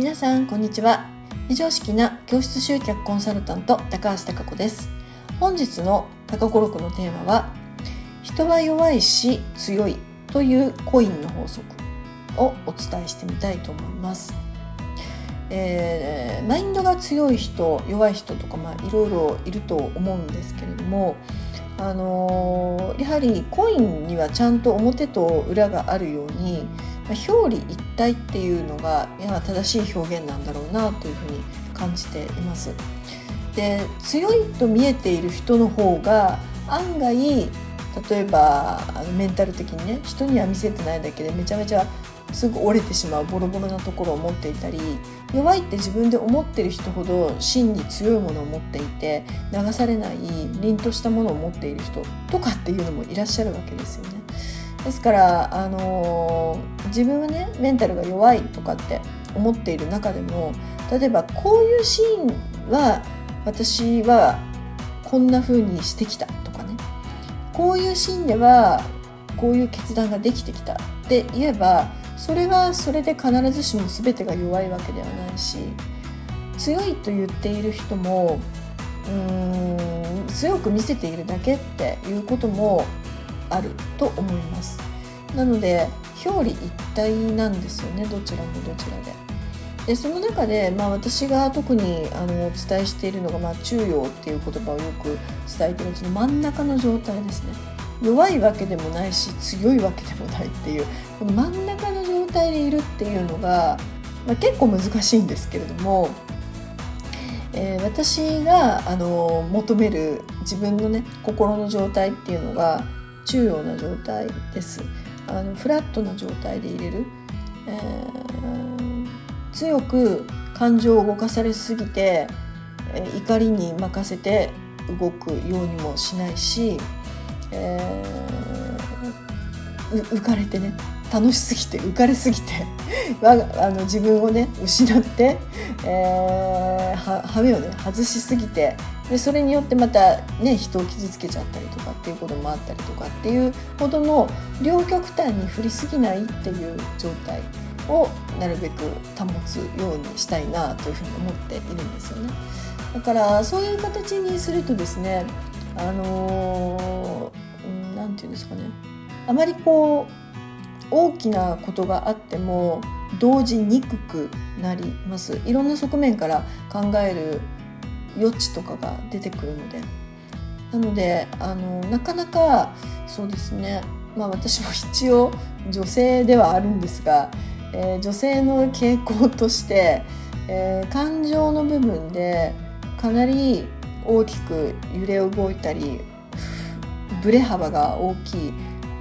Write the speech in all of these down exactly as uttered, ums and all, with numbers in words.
皆さんこんにちは。非常識な教室集客コンサルタント高橋貴子です。本日の高子録のテーマは、人は弱いし強いというコインの法則をお伝えしてみたいと思います。えー、マインドが強い人弱い人とか、まあ、いろいろいると思うんですけれども、あのー、やはりコインにはちゃんと表と裏があるように、まあ、表裏一体っていうのが正しい表現なんだろうなというふうに感じています。で、強いと見えている人の方が案外、例えばあのメンタル的にね、人には見せてないだけでめちゃめちゃすぐ折れてしまうボロボロなところを持っていたり、弱いって自分で思ってる人ほど真に強いものを持っていて、流されない凛としたものを持っている人とかっていうのもいらっしゃるわけですよね。ですから、あのー、自分はねメンタルが弱いとかって思っている中でも、例えばこういうシーンは私はこんな風にしてきたとかね、こういうシーンではこういう決断ができてきたって言えば、それはそれで必ずしも全てが弱いわけではないし、強いと言っている人もうーん強く見せているだけっていうこともあると思います。なので表裏一体なんですよね、どちらもどちらで。でその中で、まあ、私が特にあのお伝えしているのが、まあ、中庸っていう言葉をよく伝えているうちの真ん中の状態ですね。弱いわけでもないし強いわけでもないっていう、この真ん中の状態でいるっていうのが、まあ、結構難しいんですけれども、えー、私があの求める自分のね心の状態っていうのが中庸な状態です。あのフラットな状態でいれる、えー、強く感情を動かされすぎて、えー、怒りに任せて動くようにもしないし、えー、浮かれてね、楽しすぎて浮かれすぎてあの自分をね失って、えー、は羽目をね外しすぎて、でそれによってまたね人を傷つけちゃったりとかっていうこともあったりとかっていうほどの両極端に振りすぎないっていう状態をなるべく保つようにしたいなというふうに思っているんですよね。だからそういう形にするとですね、あのー、なんていうんですかね、あまりこう大きなことがあっても動じにくくなります。いろんな側面から考える余地とかが出てくるので、なのであのなかなかそうですね、まあ、私も一応女性ではあるんですが、えー、女性の傾向として、えー、感情の部分でかなり大きく揺れ動いたりブレ幅が大きい、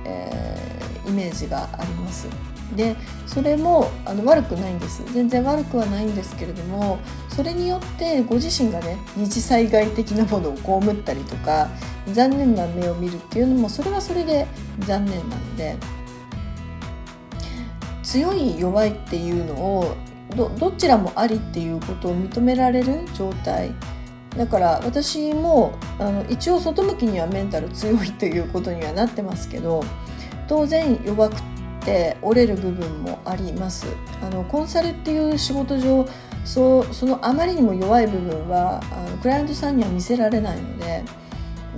えーイメージがあります。でそれもあの悪くないんです、全然悪くはないんですけれども、それによってご自身がね二次災害的なものを被ったりとか、残念な目を見るっていうのもそれはそれで残念なので、強い弱いっていうのを ど, どちらもありっていうことを認められる状態だから、私もあの一応外向きにはメンタル強いということにはなってますけど、当然弱くて折れる部分もあります。あのコンサルっていう仕事上、そう、そのあまりにも弱い部分はあのクライアントさんには見せられないので、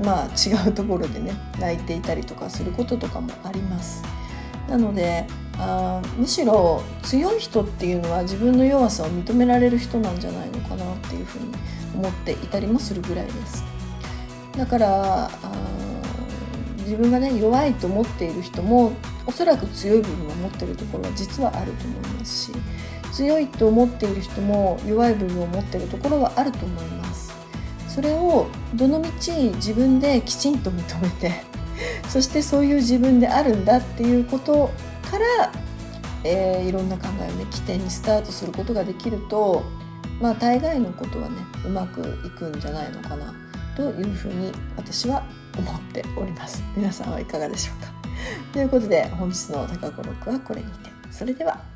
まあ違うところでね泣いていたりとかすることとかもあります。なのであむしろ強い人っていうのは自分の弱さを認められる人なんじゃないのかなっていうふうに思っていたりもするぐらいです。だからあ自分がね弱いと思っている人もおそらく強い部分を持っているところは実はあると思いますし、強いと思っている人も弱い部分を持っているところはあると思います。それをどのみち自分できちんと認めて、そしてそういう自分であるんだっていうことから、えー、いろんな考えをね起点にスタートすることができると、まあ大概のことはねうまくいくんじゃないのかなというふうに私は思っております。皆さんはいかがでしょうか。ということで本日の高子録はこれにて。それでは。